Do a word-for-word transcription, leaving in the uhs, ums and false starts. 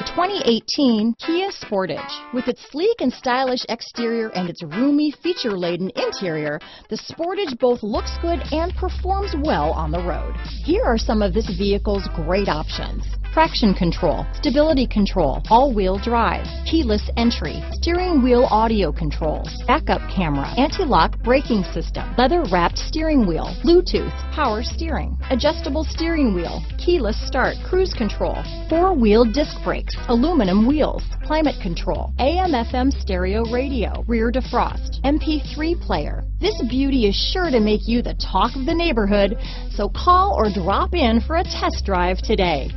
The twenty eighteen Kia Sportage. With its sleek and stylish exterior and its roomy, feature-laden interior, the Sportage both looks good and performs well on the road. Here are some of this vehicle's great options: traction control, stability control, all-wheel drive, keyless entry, steering wheel audio controls, backup camera, anti-lock braking system, leather-wrapped steering wheel, Bluetooth, power steering, adjustable steering wheel, keyless start, cruise control, four-wheel disc brakes, aluminum wheels, climate control, A M F M stereo radio, rear defrost, M P three player. This beauty is sure to make you the talk of the neighborhood, so call or drop in for a test drive today.